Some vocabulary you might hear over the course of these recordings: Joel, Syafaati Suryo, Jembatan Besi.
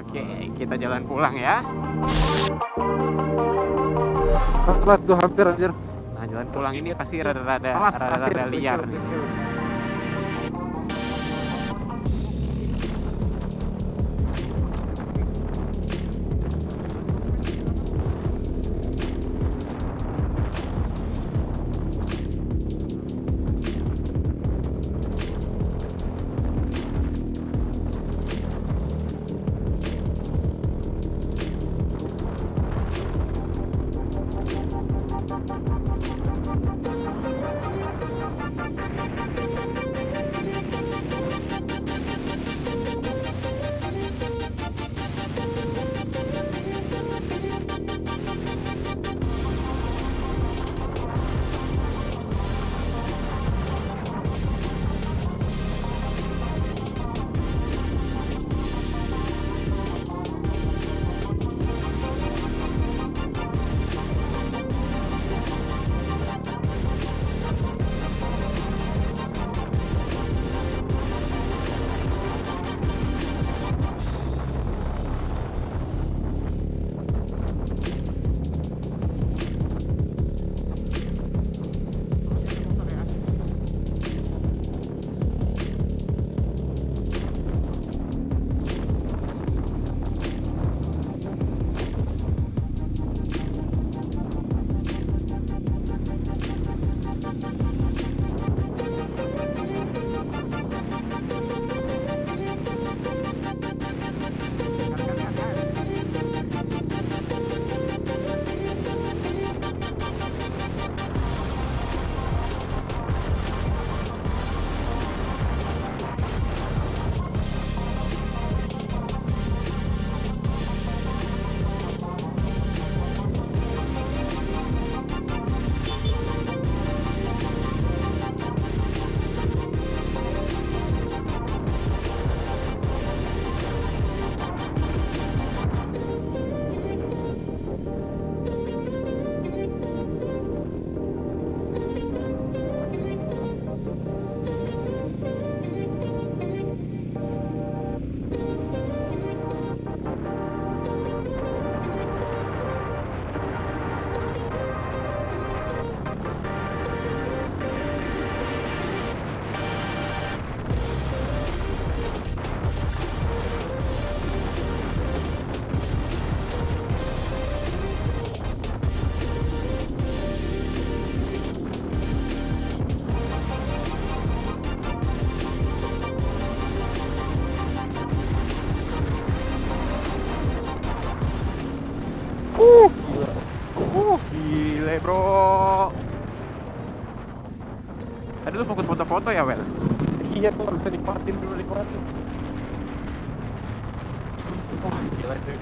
Oke, kita jalan pulang ya. Telat tuh hampir anjir. Nah, jalan pulang ini pasti rada-rada liar nih. Gile bro. Tadi lu fokus foto-foto ya Wel? Iya tuh, harusnya nikmatin dulu, nikmatin. Wah gila cuy.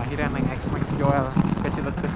Akhirnya naik X-Max Joel. Kecil tuh.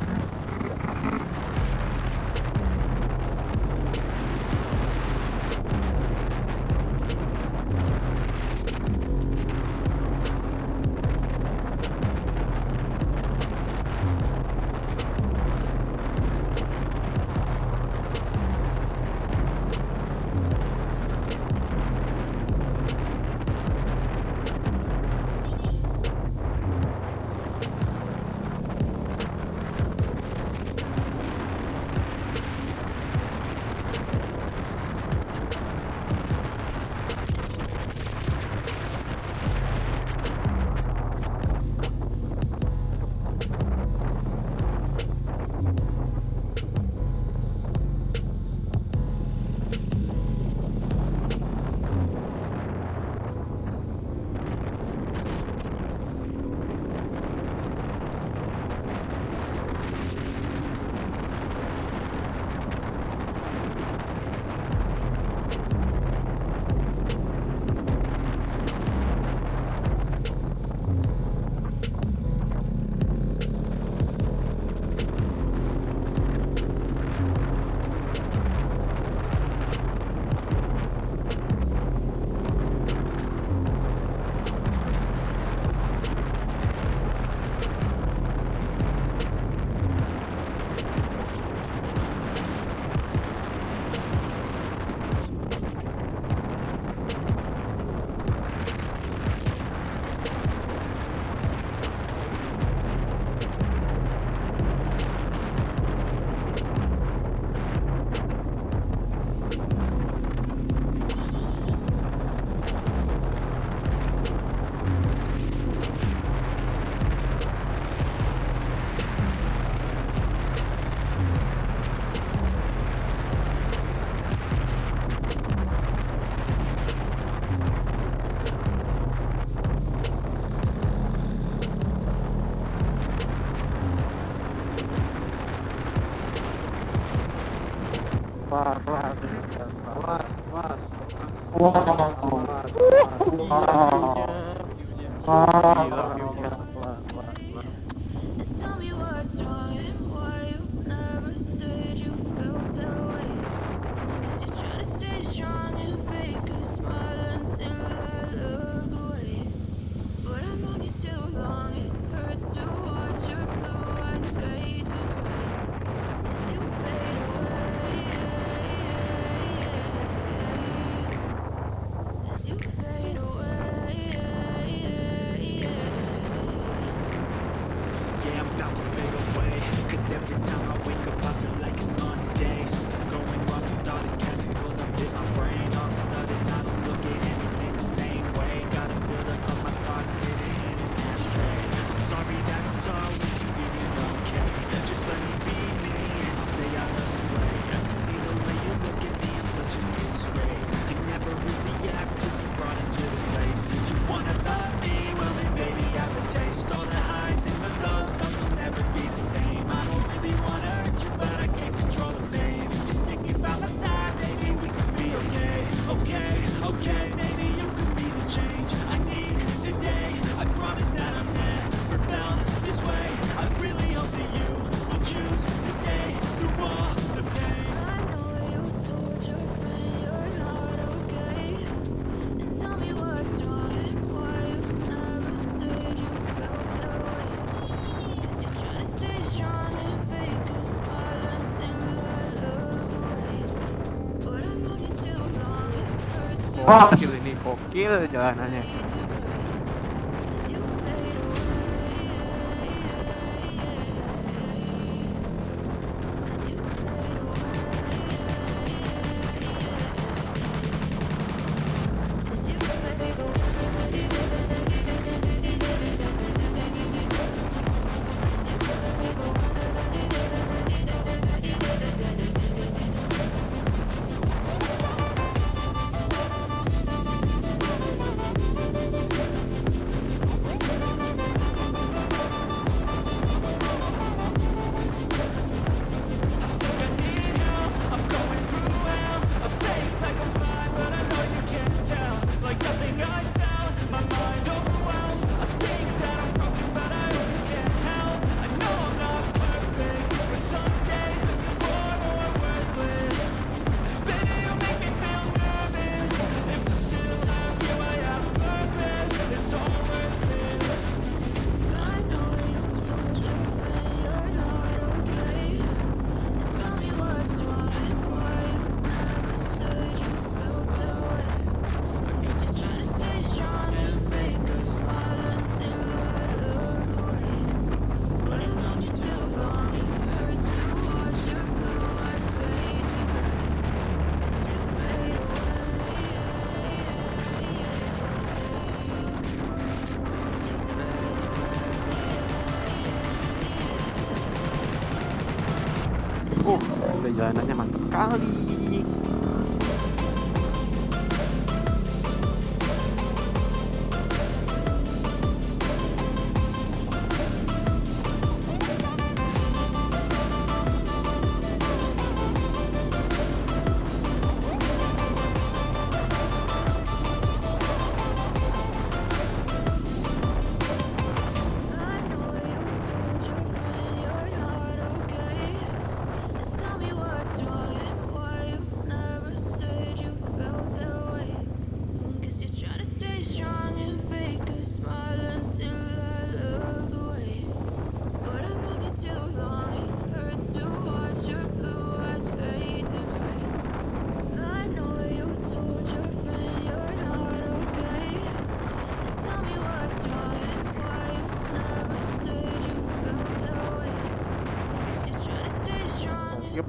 Gokil ini, gokil jalanannya. Jalanannya mantap kali.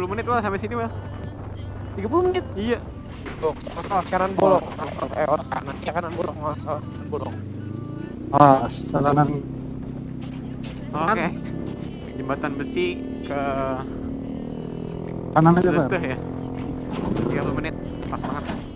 Menit lah sampai sini mah. 30 menit. Iya. Tuh, kanan bolong. Kanan ya kanan bolong, kanan bolong. Ah, jalanan. Oke. Jembatan Besi ke kanan aja, Pak. Ya. 30 menit. Pas banget.